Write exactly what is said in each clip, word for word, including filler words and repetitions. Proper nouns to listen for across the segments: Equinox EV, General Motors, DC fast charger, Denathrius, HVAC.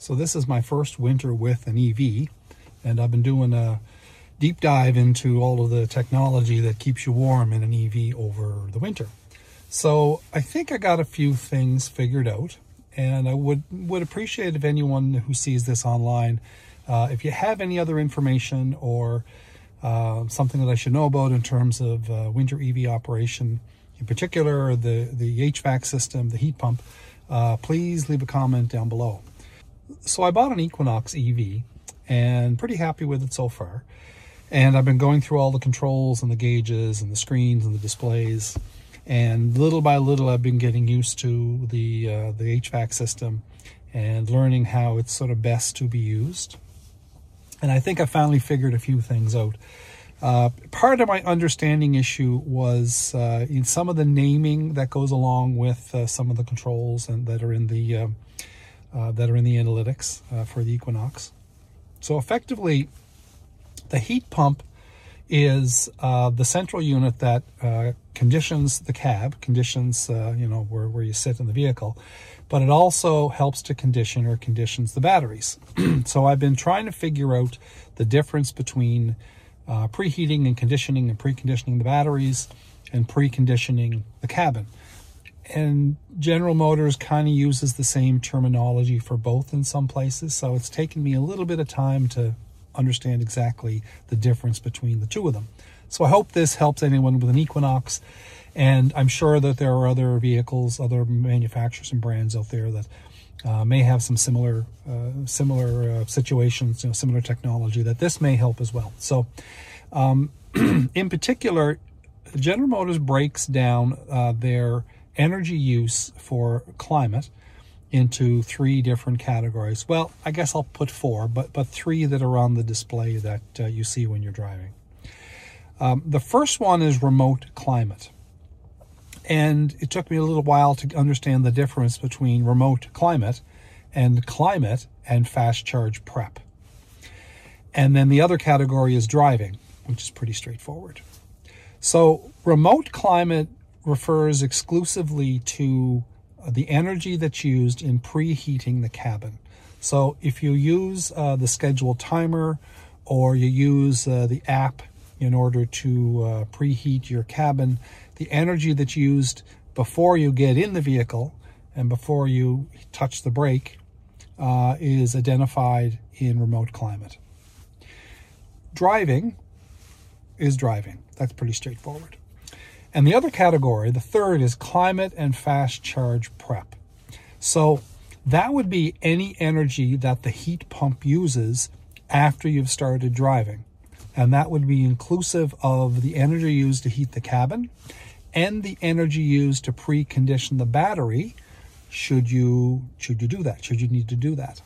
So this is my first winter with an E V, and I've been doing a deep dive into all of the technology that keeps you warm in an E V over the winter. So I think I got a few things figured out, and I would, would appreciate if anyone who sees this online, uh, if you have any other information or uh, something that I should know about in terms of uh, winter E V operation, in particular the, the H V A C system, the heat pump, uh, please leave a comment down below. So I bought an Equinox E V and pretty happy with it so far. And I've been going through all the controls and the gauges and the screens and the displays. And little by little, I've been getting used to the, uh, the H V A C system and learning how it's sort of best to be used. And I think I finally figured a few things out. Uh, part of my understanding issue was uh, in some of the naming that goes along with uh, some of the controls and that are in the uh, uh, that are in the analytics uh, for the Equinox. So effectively, the heat pump is uh, the central unit that uh, conditions the cab, conditions uh, you know where, where you sit in the vehicle, but it also helps to condition or conditions the batteries. So I've been trying to figure out the difference between uh, preheating and conditioning and preconditioning the batteries and preconditioning the cabin. And General Motors kind of uses the same terminology for both in some places, so it's taken me a little bit of time to understand exactly the difference between the two of them. So I hope this helps anyone with an Equinox, and I'm sure that there are other vehicles, other manufacturers and brands out there that uh, may have some similar uh, similar uh, situations, you know, similar technology that this may help as well. So um, in particular, General Motors breaks down uh, their energy use for climate into three different categories. Well, I guess I'll put four, but, but three that are on the display that uh, you see when you're driving. Um, the first one is remote climate. And it took me a little while to understand the difference between remote climate and climate and fast charge prep. And then the other category is driving, which is pretty straightforward. So remote climate refers exclusively to the energy that's used in preheating the cabin. So if you use uh, the scheduled timer, or you use uh, the app in order to uh, preheat your cabin, the energy that's used before you get in the vehicle and before you touch the brake uh, is identified in remote climate. Driving is driving. That's pretty straightforward. And the other category, the third, is climate and fast charge prep. So that would be any energy that the heat pump uses after you've started driving. And that would be inclusive of the energy used to heat the cabin and the energy used to precondition the battery, should you, should you do that, should you need to do that.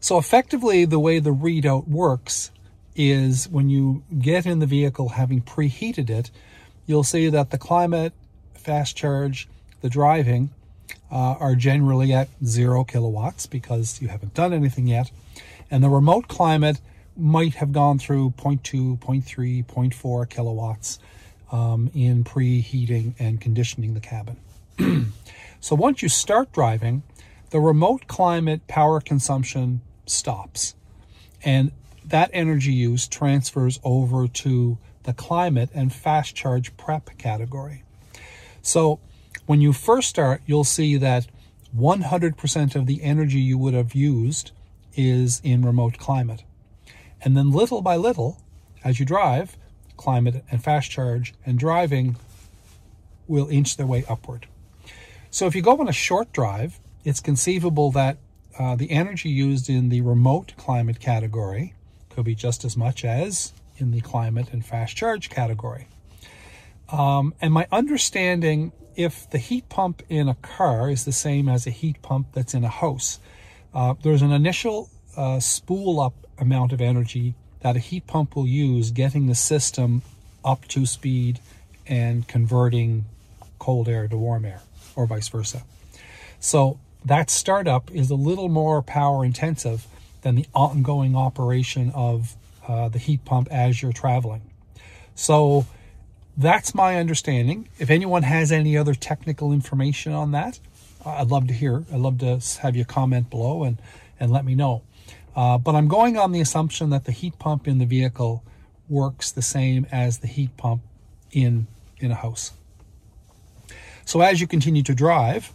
So effectively, the way the readout works is when you get in the vehicle having preheated it, you'll see that the climate, fast charge, the driving uh, are generally at zero kilowatts because you haven't done anything yet. And the remote climate might have gone through zero point two, zero point three, zero point four kilowatts um, in preheating and conditioning the cabin. So once you start driving, the remote climate power consumption stops, and that energy use transfers over to the climate and fast charge prep category. So when you first start, you'll see that one hundred percent of the energy you would have used is in remote climate. And then little by little, as you drive, climate and fast charge and driving will inch their way upward. So if you go on a short drive, it's conceivable that uh, the energy used in the remote climate category could be just as much as in the climate and fast charge category. Um, and my understanding, if the heat pump in a car is the same as a heat pump that's in a house, uh, there's an initial uh, spool up amount of energy that a heat pump will use getting the system up to speed and converting cold air to warm air, or vice versa. So that startup is a little more power intensive than the ongoing operation of Uh, the heat pump as you're traveling. So that's my understanding. If anyone has any other technical information on that, I'd love to hear. I'd love to have you comment below and, and let me know. Uh, but I'm going on the assumption that the heat pump in the vehicle works the same as the heat pump in, in a house. So as you continue to drive,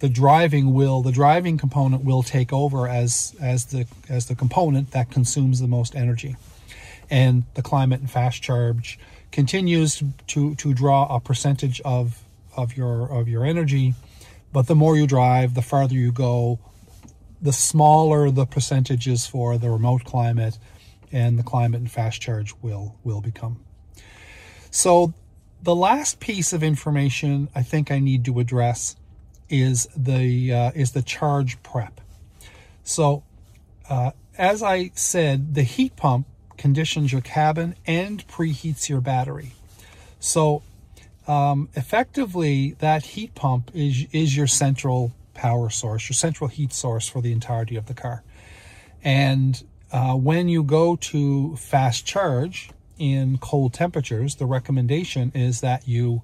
the driving will, the driving component will take over as, as, the, as the component that consumes the most energy. And the climate and fast charge continues to, to draw a percentage of, of, your, of your energy. But the more you drive, the farther you go, the smaller the percentages for the remote climate and the climate and fast charge will, will become. So the last piece of information I think I need to address is the, uh, is the charge prep. So uh, as I said, the heat pump conditions your cabin and preheats your battery. So um, effectively, that heat pump is, is your central power source, your central heat source for the entirety of the car. And uh, when you go to fast charge in cold temperatures, the recommendation is that you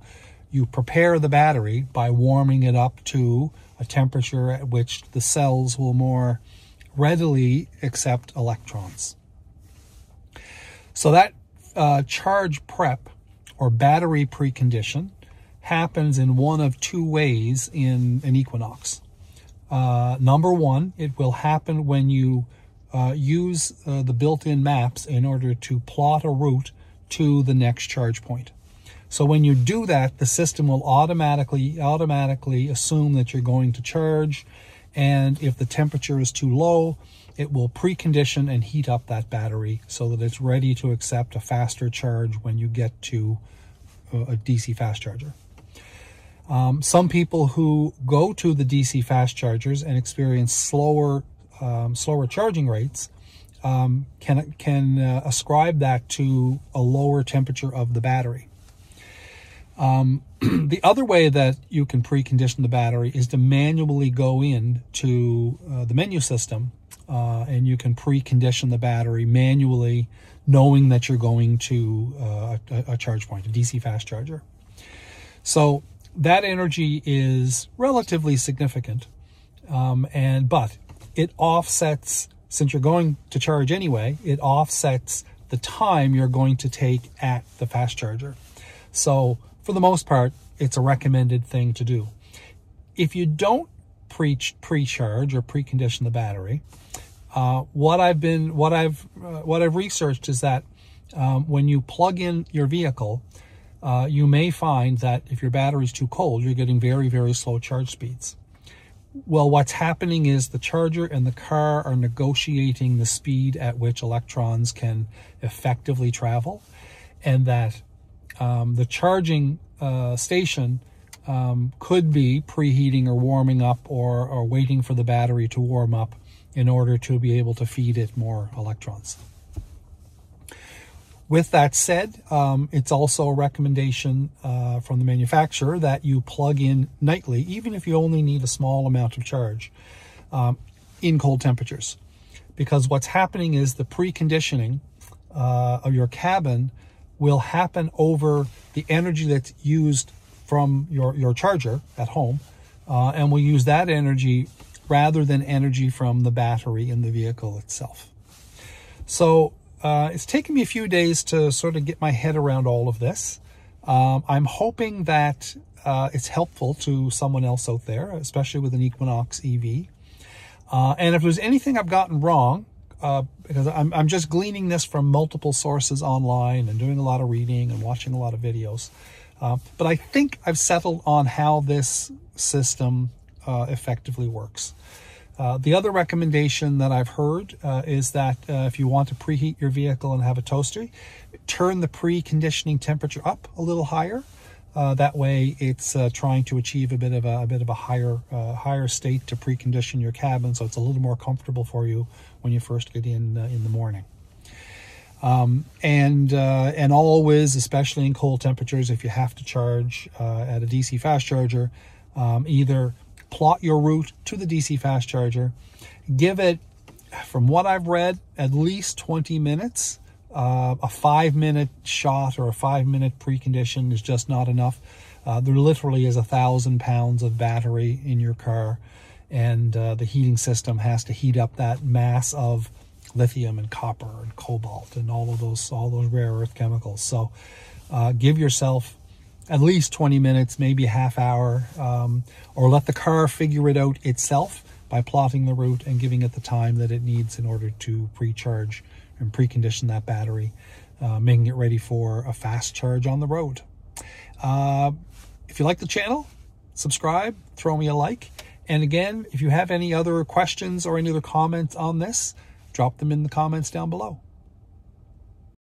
you prepare the battery by warming it up to a temperature at which the cells will more readily accept electrons. So that uh, charge prep or battery precondition happens in one of two ways in an Equinox. Uh, number one, it will happen when you uh, use uh, the built-in maps in order to plot a route to the next charge point. So when you do that, the system will automatically, automatically assume that you're going to charge. And if the temperature is too low, it will precondition and heat up that battery so that it's ready to accept a faster charge when you get to a D C fast charger. Um, some people who go to the D C fast chargers and experience slower, um, slower charging rates um, can, can uh, ascribe that to a lower temperature of the battery. Um, the other way that you can precondition the battery is to manually go in to uh, the menu system uh, and you can precondition the battery manually, knowing that you're going to uh, a, a charge point, a D C fast charger. So that energy is relatively significant, um, and but it offsets, since you're going to charge anyway, it offsets the time you're going to take at the fast charger. So for the most part, it's a recommended thing to do. If you don't pre-charge or precondition the battery, uh, what I've been, what I've, uh, what I've researched is that um, when you plug in your vehicle, uh, you may find that if your battery's too cold, you're getting very, very slow charge speeds. Well, what's happening is the charger and the car are negotiating the speed at which electrons can effectively travel, and that Um, the charging uh, station um, could be preheating or warming up or, or waiting for the battery to warm up in order to be able to feed it more electrons. With that said, um, it's also a recommendation uh, from the manufacturer that you plug in nightly, even if you only need a small amount of charge, um, in cold temperatures. Because what's happening is the preconditioning uh, of your cabin will happen over the energy that's used from your, your charger at home, uh, and we'll use that energy rather than energy from the battery in the vehicle itself. So uh, it's taken me a few days to sort of get my head around all of this. Um, I'm hoping that uh, it's helpful to someone else out there, especially with an Equinox E V. Uh, and if there's anything I've gotten wrong, Uh, because I'm, I'm just gleaning this from multiple sources online and doing a lot of reading and watching a lot of videos. Uh, but I think I've settled on how this system uh, effectively works. Uh, the other recommendation that I've heard uh, is that uh, if you want to preheat your vehicle and have a toaster, turn the preconditioning temperature up a little higher. Uh, that way it's uh, trying to achieve a bit of a, a bit of a higher uh, higher state to precondition your cabin, so it's a little more comfortable for you when you first get in uh, in the morning. Um, and uh, and always, especially in cold temperatures, if you have to charge uh, at a D C fast charger, um, either plot your route to the D C fast charger, give it, from what I've read, at least twenty minutes uh, a five minute shot or a five minute precondition is just not enough. Uh, there literally is a thousand pounds of battery in your car, and uh, the heating system has to heat up that mass of lithium and copper and cobalt and all of those, all those rare earth chemicals. So uh, give yourself at least twenty minutes, maybe a half hour, um, or let the car figure it out itself by plotting the route and giving it the time that it needs in order to pre-charge and precondition that battery, uh, making it ready for a fast charge on the road. Uh, if you like the channel, subscribe, throw me a like. And again, if you have any other questions or any other comments on this, drop them in the comments down below.